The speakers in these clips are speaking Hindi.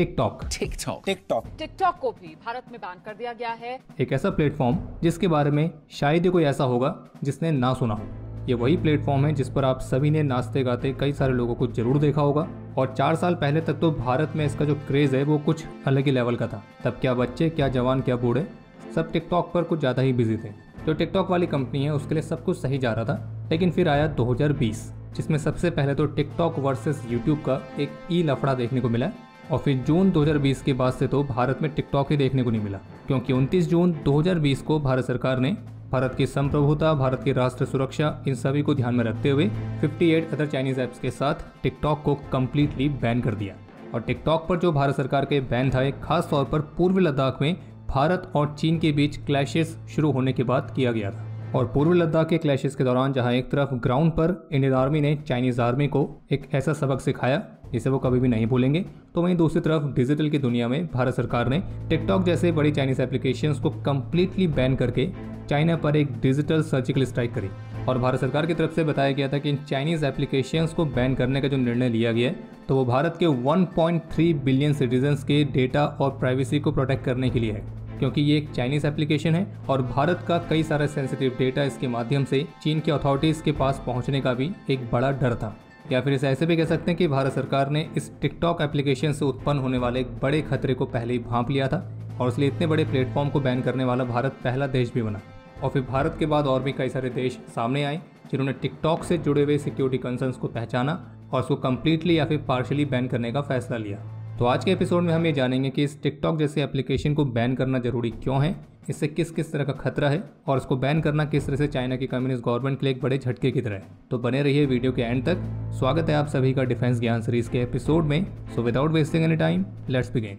टिकटॉक को भी भारत में बैन कर दिया गया है। एक ऐसा प्लेटफॉर्म जिसके बारे में शायद ही कोई ऐसा होगा जिसने ना सुना हो। ये वही प्लेटफॉर्म है जिस पर आप सभी ने नाचते गाते कई सारे लोगों को जरूर देखा होगा। और 4 साल पहले तक तो भारत में इसका जो क्रेज है वो कुछ अलग ही लेवल का था। तब क्या बच्चे, क्या जवान, क्या बूढ़े, सब टिकटॉक पर कुछ ज्यादा ही बिजी थे। जो टिकटॉक वाली कंपनी है उसके लिए सब कुछ सही जा रहा था, लेकिन फिर आया 2020 जिसमें सबसे पहले तो टिकटॉक वर्सेस यूट्यूब का एक ई लफड़ा देखने को मिला। और फिर जून 2020 के बाद से तो भारत में टिकटॉक ही देखने को नहीं मिला, क्योंकि 29 जून 2020 को भारत सरकार ने भारत की संप्रभुता, भारत की राष्ट्र सुरक्षा, इन सभी को ध्यान में रखते हुए 58 अदर चाइनीज ऐप्स के साथ टिकटॉक को कम्प्लीटली बैन कर दिया। और टिकटॉक पर जो भारत सरकार के बैन था, खास तौर पर पूर्वी लद्दाख में भारत और चीन के बीच क्लैशेस शुरू होने के बाद किया गया था। और पूर्वी लद्दाख के क्लैशेस के दौरान जहां एक तरफ ग्राउंड पर इंडियन आर्मी ने चाइनीज आर्मी को एक ऐसा सबक सिखाया जिसे वो कभी भी नहीं भूलेंगे, तो वहीं दूसरी तरफ डिजिटल की दुनिया में भारत सरकार ने टिकटॉक जैसे बड़ी चाइनीज एप्लीकेशंस को कम्प्लीटली बैन करके चाइना पर एक डिजिटल सर्जिकल स्ट्राइक करी। और भारत सरकार की तरफ से बताया गया था कि इन चाइनीज एप्लीकेशंस को बैन करने का जो निर्णय लिया गया है तो वो भारत के 1.3 बिलियन सिटीजन्स के डेटा और प्राइवेसी को प्रोटेक्ट करने के लिए है, क्योंकि ये एक चाइनीज एप्लीकेशन है और भारत का कई सारा सेंसिटिव डेटा इसके माध्यम से चीन के अथॉरिटीज़ के पास पहुंचने का भी एक बड़ा डर था। या फिर इसे ऐसे भी कह सकते हैं कि भारत सरकार ने इस टिकटॉक एप्लीकेशन से उत्पन्न होने वाले एक बड़े खतरे को पहले ही भांप लिया था और इसलिए इतने बड़े प्लेटफॉर्म को बैन करने वाला भारत पहला देश भी बना। और फिर भारत के बाद और भी कई सारे देश सामने आए जिन्होंने टिकटॉक से जुड़े हुए सिक्योरिटी कंसर्न्स को पहचाना और उसको कम्प्लीटली या फिर पार्शली बैन करने का फैसला लिया। तो आज के एपिसोड में हम ये जानेंगे कि इस टिकटॉक जैसे एप्लीकेशन को बैन करना जरूरी क्यों है, इससे किस किस तरह का खतरा है और इसको बैन करना किस तरह से चाइना की कम्युनिस्ट गवर्नमेंट के लिए एक बड़े झटके की तरह है। तो बने रहिए वीडियो के एंड तक। स्वागत है आप सभी का डिफेंस ज्ञान सीरीज के एपिसोड में। So without wasting any time let's begin.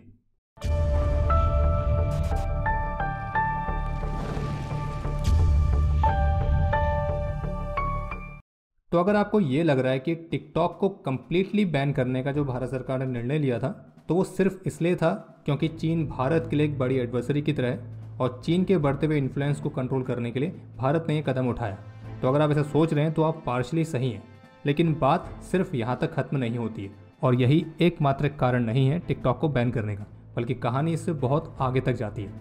तो अगर आपको ये लग रहा है कि टिकटॉक को कम्प्लीटली बैन करने का जो भारत सरकार ने निर्णय लिया था तो वो सिर्फ इसलिए था क्योंकि चीन भारत के लिए एक बड़ी एडवर्सरी की तरह है और चीन के बढ़ते हुए इन्फ्लुएंस को कंट्रोल करने के लिए भारत ने ये कदम उठाया, तो अगर आप ऐसा सोच रहे हैं तो आप पार्शली सही हैं। लेकिन बात सिर्फ यहाँ तक खत्म नहीं होती है और यही एकमात्र कारण नहीं है टिकटॉक को बैन करने का, बल्कि कहानी इससे बहुत आगे तक जाती है।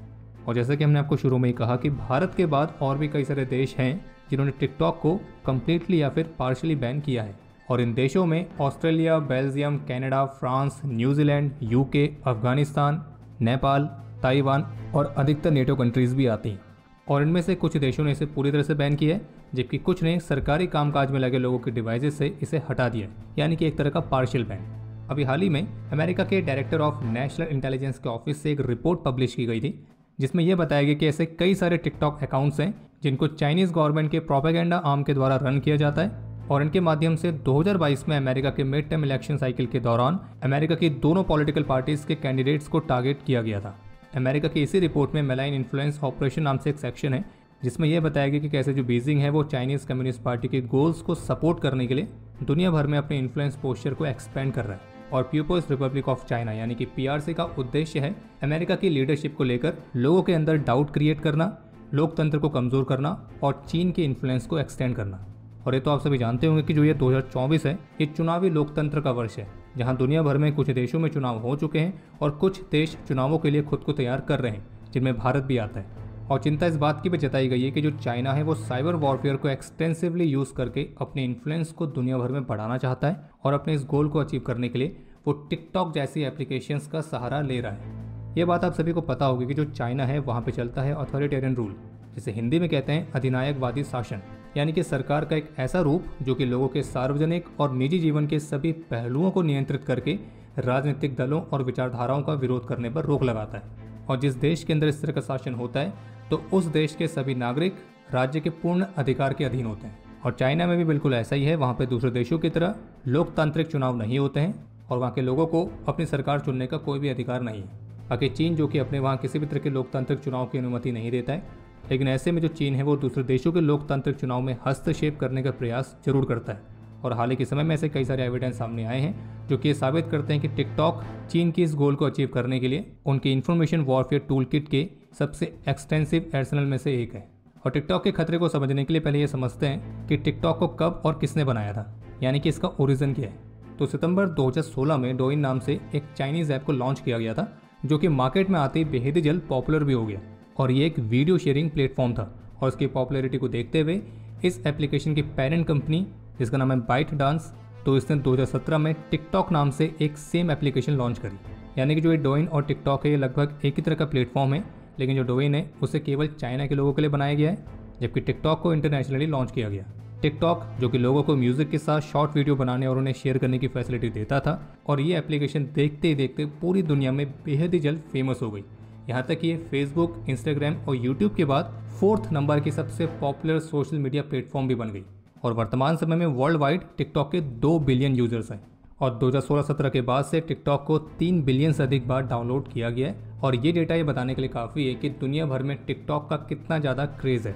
और जैसा कि हमने आपको शुरू में ही कहा कि भारत के बाद और भी कई सारे देश हैं जिन्होंने टिकटॉक को कम्प्लीटली या फिर पार्शली बैन किया है। और इन देशों में Australia, Belgium, Canada, France, New Zealand, UK, Afghanistan, Nepal, Taiwan और अधिकतर नेटो कंट्रीज़ भी आती हैं। और इनमें से कुछ देशों ने इसे पूरी तरह से बैन किया है, जबकि कुछ ने सरकारी कामकाज में लगे लोगों के डिवाइसेस से इसे हटा दिया, यानी कि एक तरह का पार्शियल बैन। अभी हाल ही में अमेरिका के डायरेक्टर ऑफ नेशनल इंटेलिजेंस के ऑफिस से एक रिपोर्ट पब्लिश की गई थी जिसमें यह बताया गया कि ऐसे कई सारे टिकटॉक अकाउंट्स हैं जिनको चाइनीज़ गवर्नमेंट के प्रोपेगेंडा आर्म के द्वारा रन किया जाता है। और इनके माध्यम से 2022 में अमेरिका के मिड टर्म इलेक्शन साइकिल के दौरान अमेरिका की दोनों पॉलिटिकल पार्टीज़ के कैंडिडेट्स को टारगेट किया गया था। अमेरिका की इसी रिपोर्ट में मेलाइन इन्फ्लुएंस ऑपरेशन नाम से एक सेक्शन है जिसमें यह बताया गया कि कैसे जो बीजिंग है वो चाइनीज़ कम्युनिस्ट पार्टी के गोल्स को सपोर्ट करने के लिए दुनिया भर में अपने इन्फ्लुएंस पोस्चर को एक्सपेंड कर रहा है। और पीपल्स रिपब्लिक ऑफ चाइना यानी कि PRC का उद्देश्य है अमेरिका की लीडरशिप को लेकर लोगों के अंदर डाउट क्रिएट करना, लोकतंत्र को कमज़ोर करना और चीन के इन्फ्लुएंस को एक्सटेंड करना। और ये तो आप सभी जानते होंगे कि जो ये 2024 है ये चुनावी लोकतंत्र का वर्ष है, जहां दुनिया भर में कुछ देशों में चुनाव हो चुके हैं और कुछ देश चुनावों के लिए खुद को तैयार कर रहे हैं, जिनमें भारत भी आता है। और चिंता इस बात की भी जताई गई है कि जो चाइना है वो साइबर वॉरफेयर को एक्सटेंसिवली यूज़ करके अपने इन्फ्लुएंस को दुनिया भर में बढ़ाना चाहता है और अपने इस गोल को अचीव करने के लिए वो टिकटॉक जैसी एप्लीकेशंस का सहारा ले रहा है। ये बात आप सभी को पता होगी कि जो चाइना है वहाँ पे चलता है अथॉरिटेरियन रूल, जिसे हिंदी में कहते हैं अधिनायकवादी शासन, यानी कि सरकार का एक ऐसा रूप जो कि लोगों के सार्वजनिक और निजी जीवन के सभी पहलुओं को नियंत्रित करके राजनीतिक दलों और विचारधाराओं का विरोध करने पर रोक लगाता है। और जिस देश के अंदर इस तरह का शासन होता है तो उस देश के सभी नागरिक राज्य के पूर्ण अधिकार के अधीन होते हैं। और चाइना में भी बिल्कुल ऐसा ही है। वहाँ पर दूसरे देशों की तरह लोकतांत्रिक चुनाव नहीं होते हैं और वहाँ के लोगों को अपनी सरकार चुनने का कोई भी अधिकार नहीं है। आगे चीन जो कि अपने वहाँ किसी भी तरह के लोकतांत्रिक चुनाव की अनुमति नहीं देता है, लेकिन ऐसे में जो चीन है वो दूसरे देशों के लोकतांत्रिक चुनाव में हस्तक्षेप करने का प्रयास जरूर करता है। और हाल ही के समय में ऐसे कई सारे एविडेंस सामने आए हैं जो कि ये साबित करते हैं कि टिकटॉक चीन की इस गोल को अचीव करने के लिए उनकी इन्फॉर्मेशन वॉरफेयर टूल किट के सबसे एक्सटेंसिव आर्सेनल में से एक है। और टिकटॉक के खतरे को समझने के लिए पहले ये समझते हैं कि टिकटॉक को कब और किसने बनाया था, यानी कि इसका ओरिजिन क्या है। तो सितंबर 2016 में डोइन नाम से एक चाइनीज़ ऐप को लॉन्च किया गया था, जो कि मार्केट में आते ही बेहद जल्द पॉपुलर भी हो गया। और ये एक वीडियो शेयरिंग प्लेटफॉर्म था और इसकी पॉपुलैरिटी को देखते हुए इस एप्लीकेशन की पेरेंट कंपनी, जिसका नाम है बाइट डांस, तो इसने 2017 में टिकटॉक नाम से एक सेम एप्लीकेशन लॉन्च करी। यानी कि जो ये डोइन और टिकटॉक है, ये लगभग एक ही तरह का प्लेटफॉर्म है, लेकिन जो डोइन है उसे केवल चाइना के लोगों के लिए बनाया गया है, जबकि टिकटॉक को इंटरनेशनली लॉन्च किया गया। टिकटॉक जो कि लोगों को म्यूजिक के साथ शॉर्ट वीडियो बनाने और उन्हें शेयर करने की फैसिलिटी देता था, और ये एप्लीकेशन देखते ही देखते पूरी दुनिया में बेहद ही जल्द फेमस हो गई। यहाँ तक कि ये फेसबुक, इंस्टाग्राम और यूट्यूब के बाद 4th नंबर की सबसे पॉपुलर सोशल मीडिया प्लेटफॉर्म भी बन गई। और वर्तमान समय में वर्ल्ड वाइड टिकटॉक के 2 बिलियन यूजर्स हैं और 2016-17 के बाद से टिकटॉक को 3 बिलियन से अधिक बार डाउनलोड किया गया है। और ये डेटा ये बताने के लिए काफ़ी है कि दुनिया भर में टिकटॉक का कितना ज़्यादा क्रेज़ है।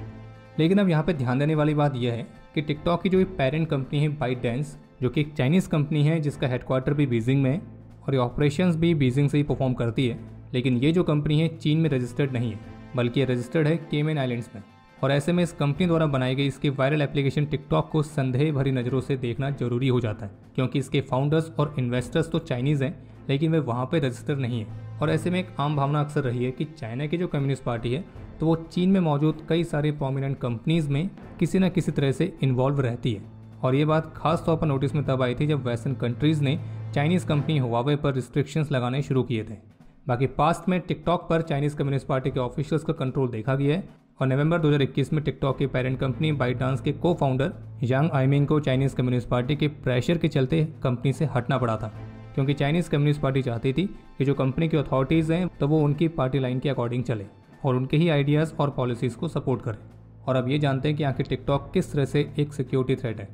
लेकिन अब यहाँ पे ध्यान देने वाली बात यह है कि टिकटॉक की जो ये पेरेंट कंपनी है बाइटडांस, जो कि एक चाइनीज़ कंपनी है जिसका हेडक्वार्टर भी बीजिंग में है और ये ऑपरेशंस भी बीजिंग से ही परफॉर्म करती है, लेकिन ये जो कंपनी है चीन में रजिस्टर्ड नहीं है, बल्कि ये रजिस्टर्ड है केमैन आइलैंड्स में। और ऐसे में इस कंपनी द्वारा बनाई गई इसकी वायरल एप्लीकेशन टिकटॉक को संदेह भरी नज़रों से देखना जरूरी हो जाता है, क्योंकि इसके फाउंडर्स और इन्वेस्टर्स तो चाइनीज़ हैं, लेकिन वे वहाँ पर रजिस्टर नहीं है। और ऐसे में एक आम भावना अक्सर रही है कि चाइना की जो कम्युनिस्ट पार्टी है, तो वो चीन में मौजूद कई सारे प्रोमिनेंट कंपनीज़ में किसी न किसी तरह से इन्वॉल्व रहती है। और ये बात खास तौर पर नोटिस में तब आई थी जब वेस्टर्न कंट्रीज़ ने चाइनीज़ कंपनी हुआवे पर रिस्ट्रिक्शंस लगाने शुरू किए थे। बाकी पास्ट में टिकटॉक पर चाइनीज़ कम्युनिस्ट पार्टी के ऑफिशियल्स का कंट्रोल देखा गया है। और नवंबर 2021 में टिकटॉक की पेरेंट कंपनी बाइटडांस के को फाउंडर यांग आइमिंग को चाइनीज़ कम्युनिस्ट पार्टी के प्रेशर के चलते कंपनी से हटना पड़ा था, क्योंकि चाइनीज़ कम्युनिस्ट पार्टी चाहती थी कि जो कंपनी की अथॉरिटीज़ हैं तो वो उनकी पार्टी लाइन के अकॉर्डिंग चले और उनके ही आइडियाज़ और पॉलिसीज़ को सपोर्ट करें। और अब ये जानते हैं कि आखिर टिकटॉक किस तरह से एक सिक्योरिटी थ्रेट है।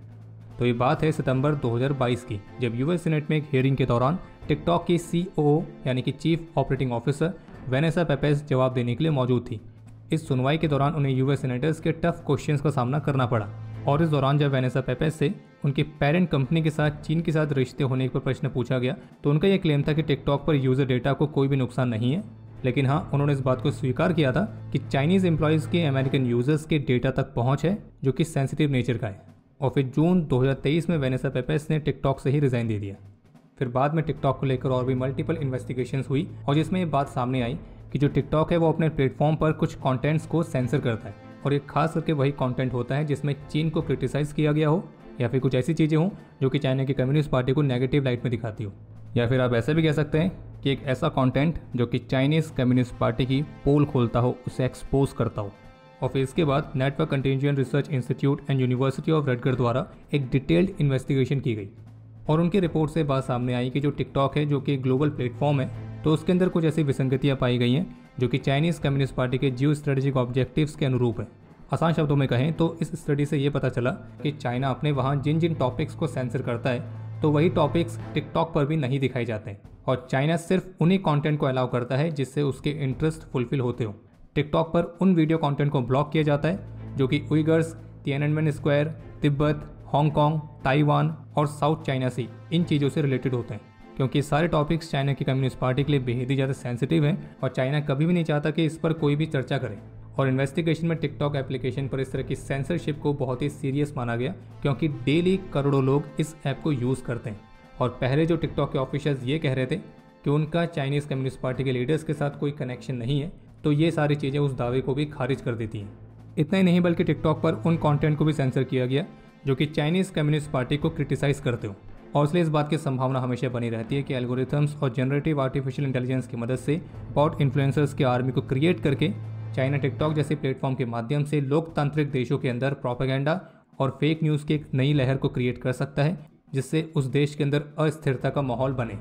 तो ये बात है सितंबर 2022 की, जब यूएस सीनेट में एक हियरिंग के दौरान टिकटॉक की सीओओ यानी कि chief operating officer Vanessa Pappas जवाब देने के लिए मौजूद थी। इस सुनवाई के दौरान उन्हें यूएस सीनेटर्स के टफ क्वेश्चन का सामना करना पड़ा। और इस दौरान जब वेनेसा पेपेस से उनके पेरेंट कंपनी के साथ चीन के साथ रिश्ते होने पर प्रश्न पूछा गया, तो उनका यह क्लेम था कि टिकटॉक पर यूज़र डेटा को कोई भी नुकसान नहीं है। लेकिन हाँ, उन्होंने इस बात को स्वीकार किया था कि चाइनीज़ एम्प्लॉयज़ के अमेरिकन यूज़र्स के डेटा तक पहुंच है, जो कि सेंसिटिव नेचर का है। और फिर जून 2023 में वेनेसा पेपेस ने टिकटॉक से ही रिज़ाइन दे दिया। फिर बाद में टिकटॉक को लेकर और भी मल्टीपल इन्वेस्टिगेशंस हुई और जिसमें ये बात सामने आई कि जो टिकटॉक है वो अपने प्लेटफॉर्म पर कुछ कॉन्टेंट्स को सेंसर करता है। और ये खास करके वही कॉन्टेंट होता है जिसमें चीन को क्रिटिसाइज़ किया गया हो या फिर कुछ ऐसी चीज़ें हों जो कि चाइना की कम्युनिस्ट पार्टी को नेगेटिव लाइट में दिखाती हो। या फिर आप ऐसे भी कह सकते हैं कि एक ऐसा कंटेंट जो कि चाइनीज़ कम्युनिस्ट पार्टी की पोल खोलता हो, उसे एक्सपोज करता हो। और फिर इसके बाद network contagion research institute and university of Rutgers द्वारा एक डिटेल्ड इन्वेस्टिगेशन की गई और उनकी रिपोर्ट से बात सामने आई कि जो टिकटॉक है, जो कि ग्लोबल प्लेटफॉर्म है, तो उसके अंदर कुछ ऐसी विसंगतियाँ पाई गई हैं जो कि चाइनीज़ कम्युनिस्ट पार्टी के जियो स्ट्रेटेजिक ऑब्जेक्टिव्स के अनुरूप है। आसान शब्दों में कहें तो इस स्टडी से ये पता चला कि चाइना अपने वहाँ जिन जिन टॉपिक्स को सेंसर करता है, तो वही टॉपिक्स टिकटॉक पर भी नहीं दिखाए जाते हैं। और चाइना सिर्फ उन्हीं कंटेंट को अलाउ करता है जिससे उसके इंटरेस्ट फुलफिल होते हो। टिकटॉक पर उन वीडियो कंटेंट को ब्लॉक किया जाता है जो कि Uyghurs, Tiananmen square, Tibet, Hong Kong, Taiwan और साउथ चाइना सी, इन चीज़ों से रिलेटेड होते हैं, क्योंकि सारे टॉपिक्स चाइना की कम्युनिस्ट पार्टी के लिए बेहद ही ज़्यादा सेंसिटिव हैं और चाइना कभी भी नहीं चाहता कि इस पर कोई भी चर्चा करे। और इन्वेस्टिगेशन में टिकटॉक एप्लीकेशन पर इस तरह की सेंसरशिप को बहुत ही सीरियस माना गया, क्योंकि डेली करोड़ों लोग इस ऐप को यूज़ करते हैं। और पहले जो टिकटॉक के ऑफिशियल्स ये कह रहे थे कि उनका चाइनीज़ कम्युनिस्ट पार्टी के लीडर्स के साथ कोई कनेक्शन नहीं है, तो ये सारी चीज़ें उस दावे को भी खारिज कर देती हैं। इतना ही नहीं, बल्कि टिकटॉक पर उन कंटेंट को भी सेंसर किया गया जो कि चाइनीज़ कम्युनिस्ट पार्टी को क्रिटिसाइज़ करते हो। और इसलिए इस बात की संभावना हमेशा बनी रहती है कि एल्गोरिथम्स और जनरेटिव आर्टिफिशियल इंटेलिजेंस की मदद से बॉट इन्फ्लुएंसर्स की आर्मी को क्रिएट करके चाइना टिकटॉक जैसे प्लेटफॉर्म के माध्यम से लोकतांत्रिक देशों के अंदर प्रोपेगेंडा और फेक न्यूज़ की एक नई लहर को क्रिएट कर सकता है, जिससे उस देश के अंदर अस्थिरता का माहौल बने।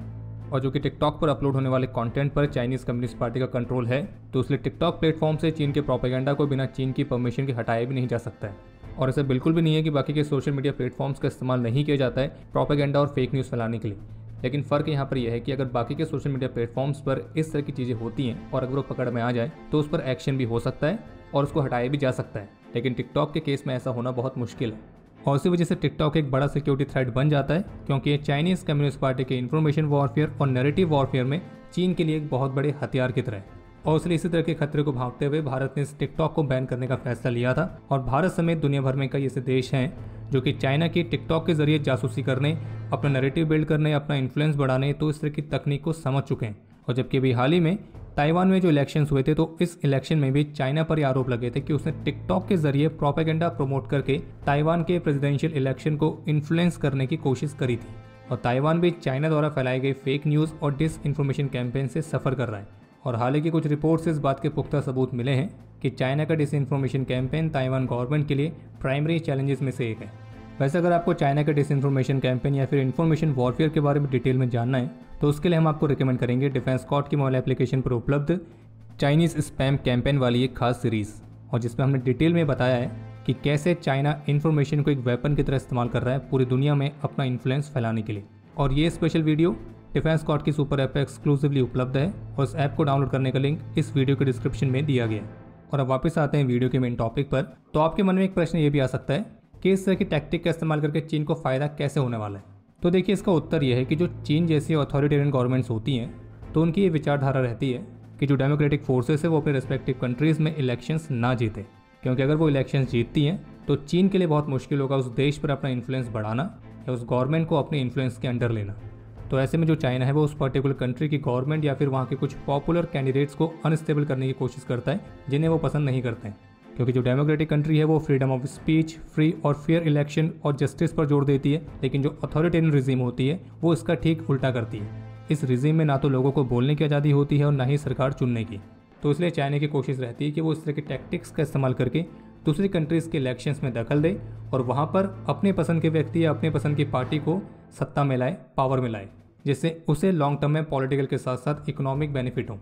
और जो कि टिकटॉक पर अपलोड होने वाले कंटेंट पर चाइनीज़ कम्युनिस्ट पार्टी का कंट्रोल है, तो इसलिए टिकटॉक प्लेटफॉर्म से चीन के प्रोपेगेंडा को बिना चीन की परमिशन के हटाया भी नहीं जा सकता है। और ऐसा बिल्कुल भी नहीं है कि बाकी के सोशल मीडिया प्लेटफॉर्म्स का इस्तेमाल नहीं किया जाता है प्रोपेगेंडा और फेक न्यूज़ फैलाने के लिए, लेकिन फ़र्क यहाँ पर यह है कि अगर बाकी के सोशल मीडिया प्लेटफॉर्म्स पर इस तरह की चीज़ें होती हैं और अगर वो पकड़ में आ जाए तो उस पर एक्शन भी हो सकता है और उसको हटाया भी जा सकता है, लेकिन टिकटॉक के केस में ऐसा होना बहुत मुश्किल है। और इसी वजह से टिकटॉक एक बड़ा सिक्योरिटी थ्रेट बन जाता है, क्योंकि ये चाइनीज़ कम्युनिस्ट पार्टी के इन्फॉर्मेशन वॉरफेयर और नैरेटिव वॉरफेयर में चीन के लिए एक बहुत बड़े हथियार की तरह है। और उसने इसी तरह के खतरे को भांपते हुए भारत ने इस टिकटॉक को बैन करने का फैसला लिया था। और भारत समेत दुनिया भर में कई ऐसे देश हैं जो कि चाइना के टिकटॉक के जरिए जासूसी करने, अपना नैरेटिव बिल्ड करने, अपना इन्फ्लुएंस बढ़ाने, तो इस तरह की तकनीक को समझ चुके हैं। और जबकि अभी हाल ही में ताइवान में जो इलेक्शंस हुए थे, तो इस इलेक्शन में भी चाइना पर आरोप लगे थे कि उसने टिकटॉक के जरिए प्रोपेगेंडा प्रमोट करके ताइवान के प्रेसिडेंशियल इलेक्शन को इन्फ्लुएंस करने की कोशिश करी थी। और ताइवान भी चाइना द्वारा फैलाई गई फेक न्यूज़ और डिस इन्फॉर्मेशन कैंपेन से सफ़र कर रहा है। और हालांकि कुछ रिपोर्ट्स इस बात के पुख्ता सबूत मिले हैं कि चाइना का disinformation campaign Taiwan government के लिए प्राइमरी चैलेंजेस में से एक है। वैसे अगर आपको चाइना के डिस इन्फॉर्मेशन कैंपेन या फिर इन्फॉर्मेशन वॉरफेयर के बारे में डिटेल में जानना है, तो उसके लिए हम आपको रिकमेंड करेंगे डिफेंस स्कॉट की मोबाइल एप्लीकेशन पर उपलब्ध चाइनीज़ स्पैम कैंपेन वाली एक खास सीरीज़, और जिसमें हमने डिटेल में बताया है कि कैसे चाइना इन्फॉर्मेशन को एक वेपन की तरह इस्तेमाल कर रहा है पूरी दुनिया में अपना इन्फ्लुएंस फैलाने के लिए। और ये स्पेशल वीडियो डिफेंस स्कॉट की सुपर ऐप पर एक्सक्लूसिवली उपलब्ध है, और इस ऐप को डाउनलोड करने का लिंक इस वीडियो के डिस्क्रिप्शन में दिया गया है। और अब वापस आते हैं वीडियो के मेन टॉपिक पर। तो आपके मन में एक प्रश्न ये भी आ सकता है कि इस तरह की टैक्टिक का इस्तेमाल करके चीन को फ़ायदा कैसे होने वाला है। तो देखिए, इसका उत्तर यह है कि जो चीन जैसी अथॉरिटेरियन गवर्नमेंट्स होती हैं, तो उनकी ये विचारधारा रहती है कि जो डेमोक्रेटिक फोर्सेस है वो अपने रेस्पेक्टिव कंट्रीज़ में इलेक्शंस ना जीते, क्योंकि अगर वो इलेक्शंस जीतती हैं तो चीन के लिए बहुत मुश्किल होगा उस देश पर अपना इन्फ्लुएंस बढ़ाना या उस गवर्नमेंट को अपने इन्फ्लुएंस के अंडर लेना। तो ऐसे में जो चाइना है वो उस पर्टिकुलर कंट्री की गवर्नमेंट या फिर वहाँ के कुछ पॉपुलर कैंडिडेट्स को अनस्टेबल करने की कोशिश करता है, जिन्हें वो पसंद नहीं करते हैं, क्योंकि जो डेमोक्रेटिक कंट्री है वो फ्रीडम ऑफ स्पीच, फ्री और फेयर इलेक्शन और जस्टिस पर जोर देती है। लेकिन जो अथॉरिटेरियन रिजीम होती है वो इसका ठीक उल्टा करती है। इस रिजीम में ना तो लोगों को बोलने की आज़ादी होती है और ना ही सरकार चुनने की। तो इसलिए चाइना की कोशिश रहती है कि वो इस तरह के टैक्टिक्स का इस्तेमाल करके दूसरी कंट्रीज़ के इलेक्शंस में दखल दे और वहाँ पर अपने पसंद के व्यक्ति या अपने पसंद की पार्टी को सत्ता में लाए, पावर में लाए, जिससे उसे लॉन्ग टर्म में पॉलिटिकल के साथ साथ इकोनॉमिक बेनिफिट हो।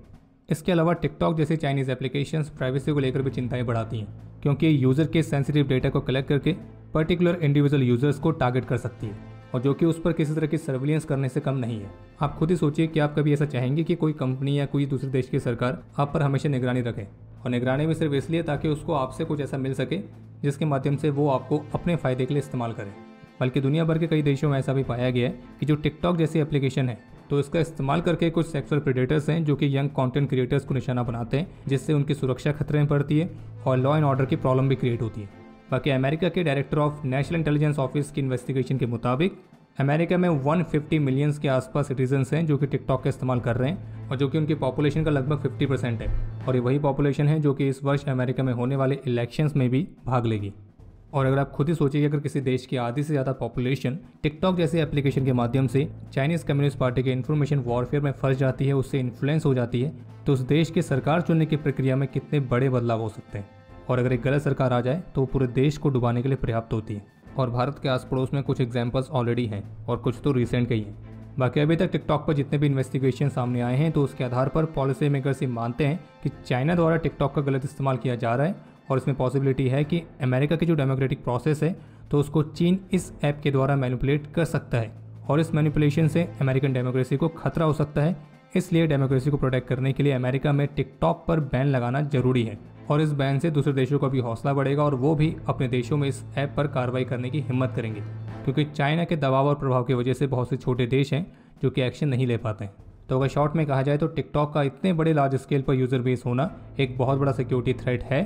इसके अलावा टिकटॉक जैसे चाइनीज़ एप्लीकेशंस प्राइवेसी को लेकर भी चिंताएं बढ़ाती हैं, क्योंकि यूज़र के सेंसिटिव डेटा को कलेक्ट करके पर्टिकुलर इंडिविजुअल यूज़र्स को टारगेट कर सकती है, और जो कि उस पर किसी तरह की सर्विलेंस करने से कम नहीं है। आप खुद ही सोचिए कि आप कभी ऐसा चाहेंगे कि कोई कंपनी या कोई दूसरे देश की सरकार आप पर हमेशा निगरानी रखे, और निगरानी भी सिर्फ इसलिए ताकि उसको आपसे कुछ ऐसा मिल सके जिसके माध्यम से वो आपको अपने फ़ायदे के लिए इस्तेमाल करें। बल्कि दुनिया भर के कई देशों में ऐसा भी पाया गया है कि जो टिकटॉक जैसी एप्लीकेशन है, तो इसका इस्तेमाल करके कुछ सेक्सुअल प्रेडेटर्स हैं जो कि यंग कंटेंट क्रिएटर्स को निशाना बनाते हैं, जिससे उनकी सुरक्षा खतरे में पड़ती है और लॉ एंड ऑर्डर की प्रॉब्लम भी क्रिएट होती है। बाकी अमेरिका के director of national intelligence office की इन्वेस्टिगेशन के मुताबिक अमेरिका में 150 मिलियंस के आसपास सिटीजन्स हैं जो कि टिकटॉक का इस्तेमाल कर रहे हैं, और जो कि उनकी पॉपुलेशन का लगभग 50% है। और ये वही पॉपुलेशन है जो कि इस वर्ष अमेरिका में होने वाले इलेक्शंस में भी भाग लेगी। और अगर आप खुद ही सोचिए अगर किसी देश की आधी से ज़्यादा पॉपुलेशन टिकटॉक जैसे एप्लीकेशन के माध्यम से चाइनीज़ कम्युनिस्ट पार्टी के इन्फॉर्मेशन वॉरफेयर में फंस जाती है, उससे इन्फ्लुएंस हो जाती है, तो उस देश की सरकार चुनने की प्रक्रिया में कितने बड़े बदलाव हो सकते हैं। और अगर एक गलत सरकार आ जाए तो वो पूरे देश को डुबाने के लिए पर्याप्त होती है। और भारत के आस पड़ोस में कुछ एग्जाम्पल्स ऑलरेडी हैं और कुछ तो रिसेंट के ही हैं। बाकी अभी तक टिकटॉक पर जितने भी इन्वेस्टिगेशन सामने आए हैं, तो उसके आधार पर पॉलिसी मेकर्स ये मानते हैं कि चाइना द्वारा टिकटॉक का गलत इस्तेमाल किया जा रहा है, और इसमें पॉसिबिलिटी है कि अमेरिका की जो डेमोक्रेटिक प्रोसेस है, तो उसको चीन इस ऐप के द्वारा मैनिपुलेट कर सकता है, और इस मैनिपुलेशन से अमेरिकन डेमोक्रेसी को खतरा हो सकता है। इसलिए डेमोक्रेसी को प्रोटेक्ट करने के लिए अमेरिका में टिकटॉक पर बैन लगाना जरूरी है, और इस बैन से दूसरे देशों का भी हौसला बढ़ेगा और वो भी अपने देशों में इस ऐप पर कार्रवाई करने की हिम्मत करेंगे, क्योंकि चाइना के दबाव और प्रभाव की वजह से बहुत से छोटे देश हैं जो कि एक्शन नहीं ले पाते हैं। तो अगर शॉर्ट में कहा जाए तो टिकटॉक का इतने बड़े लार्ज स्केल पर यूज़र बेस होना एक बहुत बड़ा सिक्योरिटी थ्रेट है,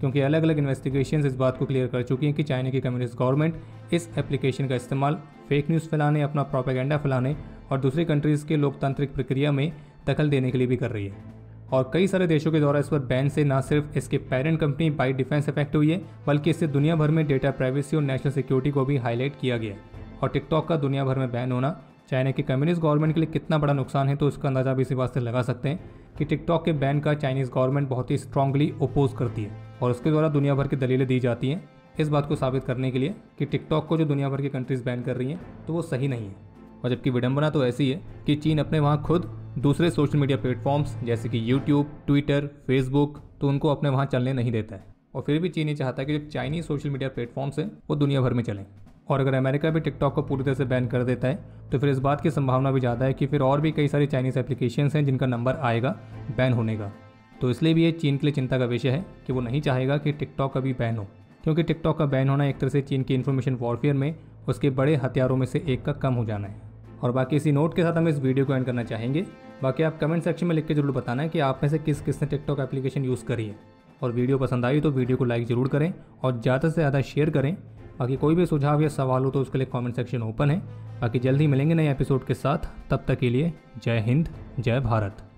क्योंकि अलग अलग इन्वेस्टिगेशंस इस बात को क्लियर कर चुकी हैं कि चाइना की कम्युनिस्ट गवर्नमेंट इस एप्लीकेशन का इस्तेमाल फेक न्यूज़ फैलाने, अपना प्रोपेगेंडा फैलाने और दूसरी कंट्रीज़ के लोकतांत्रिक प्रक्रिया में दखल देने के लिए भी कर रही है। और कई सारे देशों के द्वारा इस पर बैन से ना सिर्फ इसके parent company ByteDance effect हुई है, बल्कि इससे दुनिया भर में डेटा प्राइवेसी और नेशनल सिक्योरिटी को भी हाईलाइट किया गया। और टिकटॉक का दुनिया भर में बैन होना चाइना की कम्युनिस्ट गवर्नमेंट के लिए कितना बड़ा नुकसान है, तो इसका अंदाजा भी इसी बात से लगा सकते हैं कि टिकटॉक के बैन का चाइनीज़ गवर्नमेंट बहुत ही स्ट्रांगली ओपोज करती है, और उसके द्वारा दुनिया भर की दलीलें दी जाती हैं इस बात को साबित करने के लिए कि टिकटॉक को जो दुनिया भर की कंट्रीज़ बैन कर रही हैं तो वो सही नहीं है। और जबकि विडंबना तो ऐसी है कि चीन अपने वहाँ खुद दूसरे सोशल मीडिया प्लेटफॉर्म्स जैसे कि यूट्यूब, ट्विटर, फेसबुक, तो उनको अपने वहाँ चलने नहीं देता है, और फिर भी चीन ये चाहता है कि जो चाइनीज़ सोशल मीडिया प्लेटफॉर्म्स हैं वो दुनिया भर में चलें। और अगर अमेरिका भी टिकटॉक को पूरी तरह से बैन कर देता है, तो फिर इस बात की संभावना भी ज़्यादा है कि फिर और भी कई सारी चाइनीज़ एप्लीकेशंस हैं जिनका नंबर आएगा बैन होने का। तो इसलिए भी ये चीन के लिए चिंता का विषय है कि वो नहीं चाहेगा कि टिकटॉक का भी बैन हो, क्योंकि टिकटॉक का बैन होना एक तरह से चीन की इन्फॉर्मेशन वॉरफेयर में उसके बड़े हथियारों में से एक का कम हो जाना है। और बाकी इसी नोट के साथ हम इस वीडियो को एंड करना चाहेंगे। बाकी आप कमेंट सेक्शन में लिख के जरूर बताना है कि आप में से किस किसने टिकटॉक एप्लीकेशन यूज़ करी है। और वीडियो पसंद आई तो वीडियो को लाइक ज़रूर करें और ज़्यादा से ज़्यादा शेयर करें। बाकी कोई भी सुझाव या सवाल हो तो उसके लिए कमेंट सेक्शन ओपन है। बाकी जल्द ही मिलेंगे नए एपिसोड के साथ, तब तक के लिए जय हिंद, जय भारत।